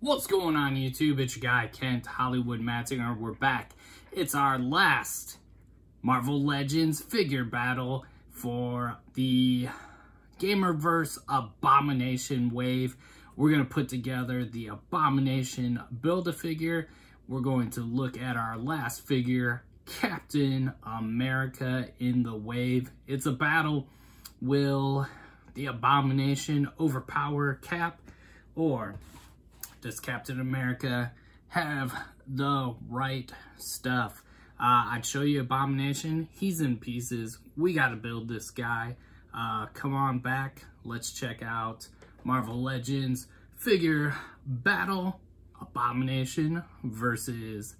What's going on YouTube? It's your guy Kent, Hollywood Matzinger. We're back. It's our last Marvel Legends figure battle for the Gamerverse Abomination wave. We're going to put together the Abomination Build-A-Figure. We're going to look at our last figure, Captain America in the wave. It's a battle. Will the Abomination overpower Cap, or does Captain America have the right stuff? I'd show you Abomination. He's in pieces. We got to build this guy. Come on back. Let's check out Marvel Legends figure battle. Abomination versus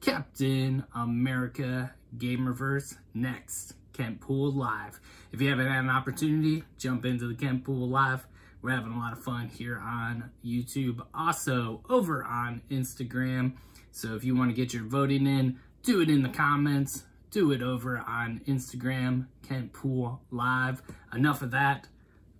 Captain America Gamerverse. Next, Kentpool Live. If you haven't had an opportunity, jump into the Kentpool Live. We're having a lot of fun here on YouTube, also over on Instagram. So if you want to get your voting in, do it in the comments. Do it over on Instagram, Kentpool Live. Enough of that.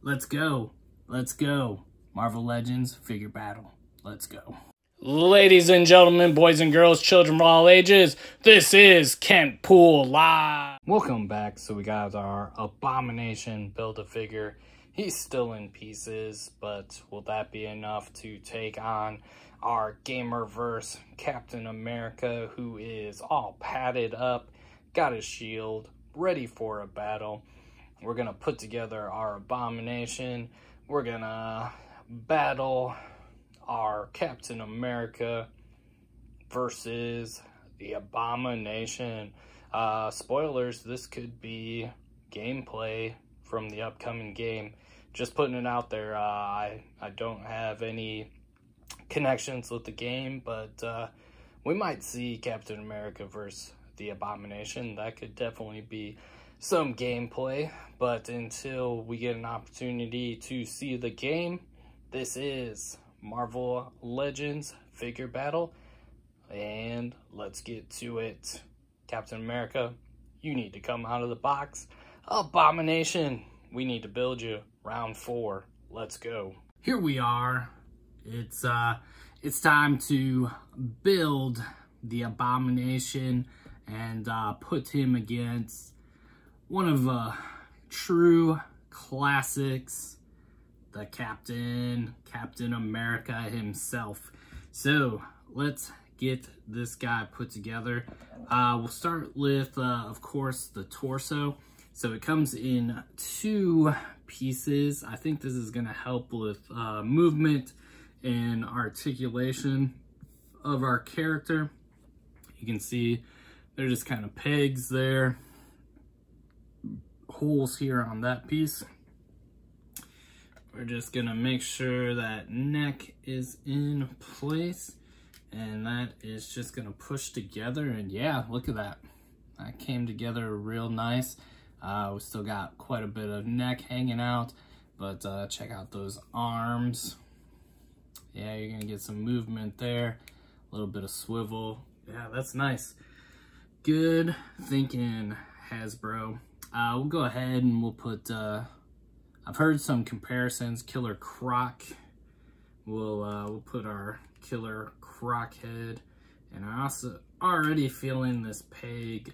Let's go. Let's go. Marvel Legends figure battle. Let's go. Ladies and gentlemen, boys and girls, children of all ages, this is Kentpool Live. Welcome back. So we got our Abomination Build-A-Figure. He's still in pieces, but will that be enough to take on our Gamerverse Captain America, who is all padded up, got his shield, ready for a battle? We're going to put together our Abomination. We're going to battle our Captain America versus the Abomination. Spoilers, this could be gameplay from the upcoming game. Just putting it out there. I don't have any connections with the game, but we might see Captain America versus the Abomination. That could definitely be some gameplay, but until we get an opportunity to see the game, this is Marvel Legends figure battle, and let's get to it. Captain America, you need to come out of the box. Abomination, we need to build you. Round 4, let's go. Here we are. It's time to build the Abomination and put him against one of true classics, the Captain America himself. So let's get this guy put together. We'll start with of course the torso. So it comes in 2 pieces. I think this is going to help with movement and articulation of our character. You can see they're just kind of pegs there. Holes here on that piece. We're just going to make sure that neck is in place. And that is just going to push together. And yeah, look at that. That came together real nice. We still got quite a bit of neck hanging out, but check out those arms. Yeah, you're going to get some movement there, a little bit of swivel. Yeah, that's nice. Good thinking, Hasbro. We'll go ahead and we'll put, I've heard some comparisons, Killer Croc. We'll put our Killer Croc head. And I also already feeling this peg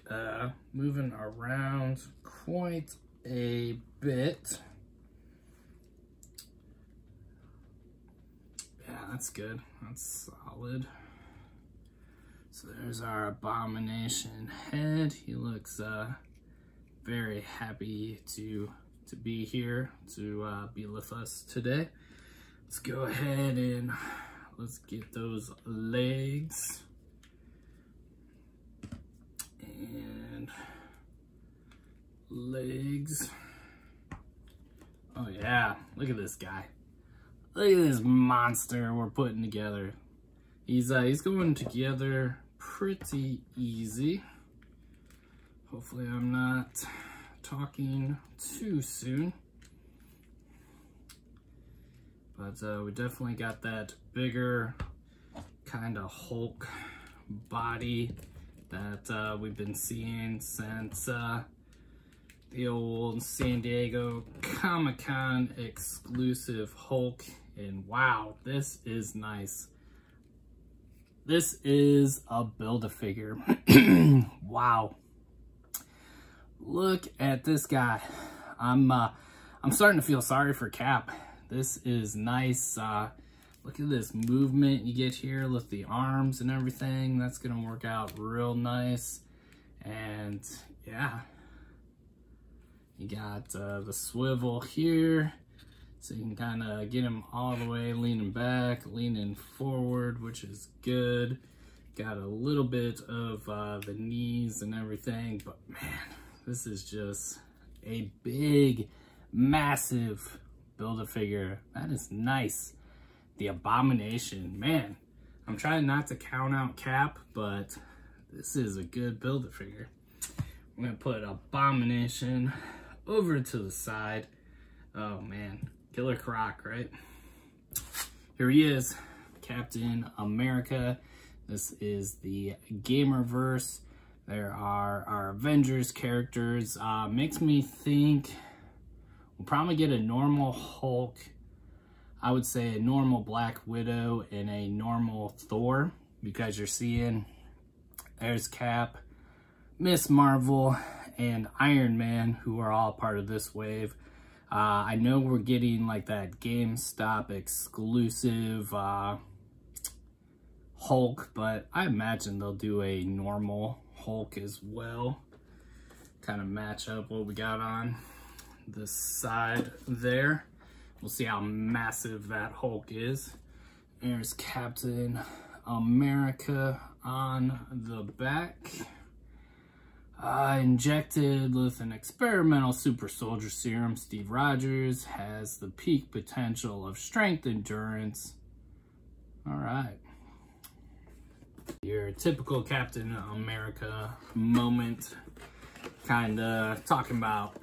moving around quite a bit. Yeah, that's good. That's solid. So there's our Abomination head. He looks very happy to be here, to be with us today. Let's go ahead and let's get those legs. And legs. Oh yeah, look at this guy. Look at this monster we're putting together. He's going together pretty easy. Hopefully I'm not talking too soon. But we definitely got that bigger kind of Hulk body that we've been seeing since the old San Diego Comic-Con exclusive Hulk. And wow, this is nice. This is a Build-A-Figure. Wow. Look at this guy. I'm starting to feel sorry for Cap. This is nice. Look at this movement you get here. Look at the arms and everything. That's going to work out real nice. And yeah. You got the swivel here. So you can kind of get him all the way leaning back, leaning forward, which is good. Got a little bit of the knees and everything, but man, this is just a big, massive Build-A-Figure. That is nice. The Abomination, man. I'm trying not to count out Cap, but this is a good Build-A-Figure. I'm gonna put Abomination over to the side. Oh man, Killer Croc, right? Here he is, Captain America. This is the Gamerverse. There are our Avengers characters. Makes me think we'll probably get a normal Hulk. I would say a normal Black Widow and a normal Thor, because you're seeing there's Cap, Miss Marvel, and Iron Man, who are all part of this wave. I know we're getting like that GameStop exclusive Hulk, but I imagine they'll do a normal Hulk as well. Kind of match up what we got on the side there. We'll see how massive that Hulk is. There's Captain America on the back. Injected with an experimental super soldier serum, Steve Rogers has the peak potential of strength endurance. All right. Your typical Captain America moment. Kind of talking about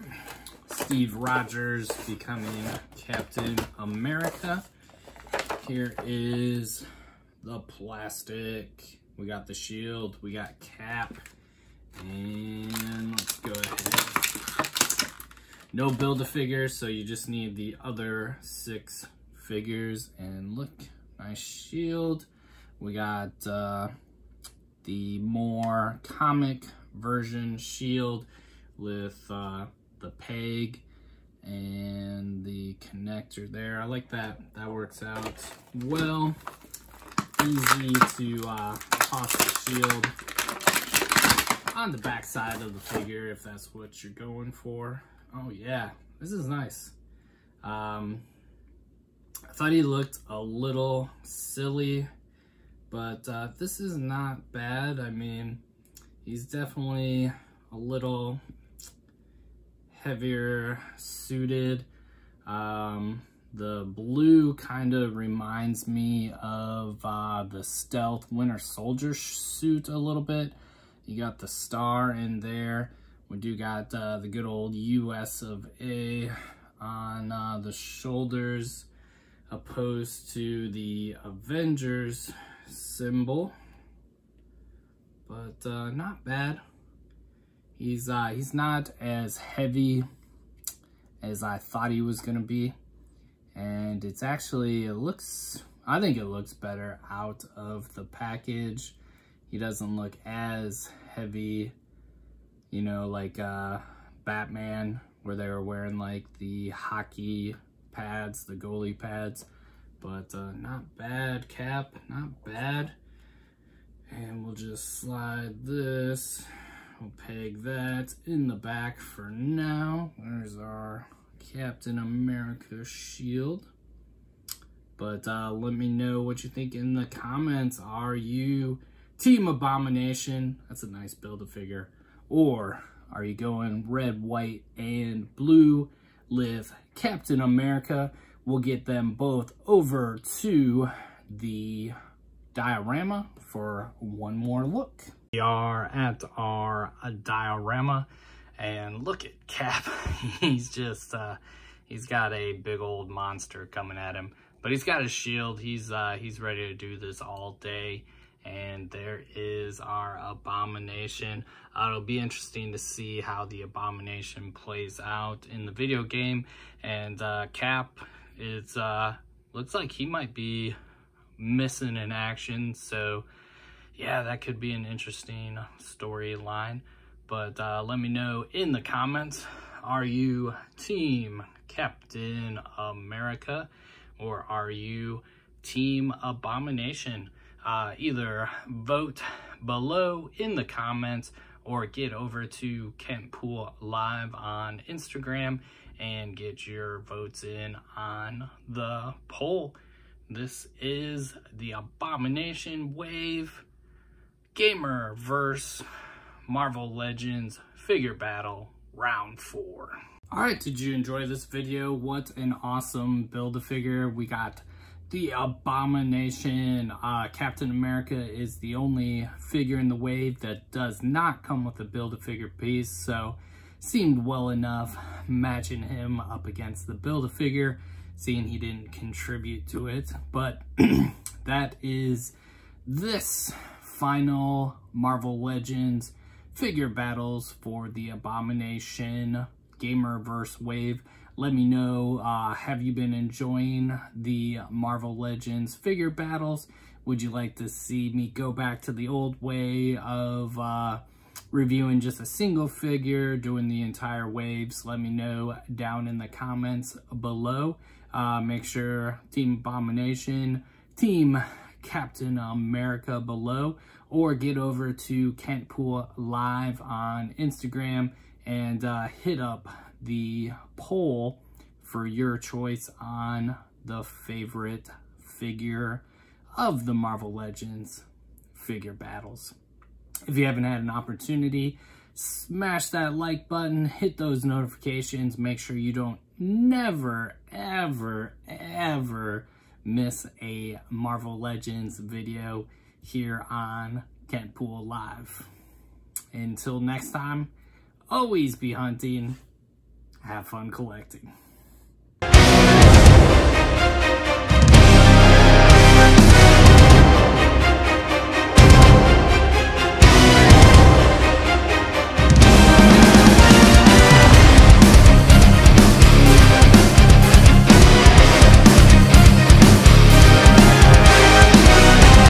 Steve Rogers becoming Captain America. Here is the plastic. We got the shield. We got Cap. And let's go ahead. No Build-A-Figure, so you just need the other 6 figures. And look, nice shield. We got the more comic version shield with the peg and the connector there. I like that. That works out well. Easy to toss the shield on the back side of the figure if that's what you're going for. Oh yeah, this is nice. I thought he looked a little silly, but this is not bad. I mean, he's definitely a little heavier suited. The blue kind of reminds me of the Stealth Winter Soldier suit a little bit. You got the star in there. We do got the good old US of A on the shoulders, opposed to the Avengers symbol. But not bad. He's not as heavy as I thought he was gonna be. And it's actually, I think it looks better out of the package. He doesn't look as heavy, you know, like Batman, where they were wearing like the hockey pads, the goalie pads. But not bad, Cap, not bad. And we'll just slide this. We'll peg that in the back for now. There's our Captain America shield. But let me know what you think in the comments. Are you Team Abomination? That's a nice Build-A-Figure. Or are you going red, white, and blue? Live Captain America. We'll get them both over to the diorama for one more look. We are at our diorama, and look at Cap. He's just, he's got a big old monster coming at him, but he's got his shield. He's ready to do this all day. And there is our Abomination. It'll be interesting to see how the Abomination plays out in the video game. And Cap is, looks like he might be missing in action. So yeah, that could be an interesting storyline. But let me know in the comments, are you Team Captain America or are you Team Abomination? Either vote below in the comments or get over to kentpoollive on Instagram and get your votes in on the poll. This is the Abomination Wave Gamerverse Marvel Legends Figure Battle Round 4. Alright, did you enjoy this video? What an awesome Build-A-Figure. We got the Abomination. Captain America is the only figure in the wave that does not come with a Build-A-Figure piece, so seemed well enough matching him up against the Build-A-Figure, seeing he didn't contribute to it. But that is this final Marvel Legends figure battles for the Abomination Gamerverse wave. Let me know, have you been enjoying the Marvel Legends figure battles? Would you like to see me go back to the old way of reviewing just a single figure, doing the entire waves? Let me know down in the comments below. Make sure Team Abomination, Team Captain America below, or get over to kentpoollive on Instagram and hit up the poll for your choice on the favorite figure of the Marvel Legends figure battles. If you haven't had an opportunity, smash that like button, hit those notifications, make sure you don't never, ever, ever miss a Marvel Legends video here on Kentpool Live. Until next time, always be hunting, have fun collecting.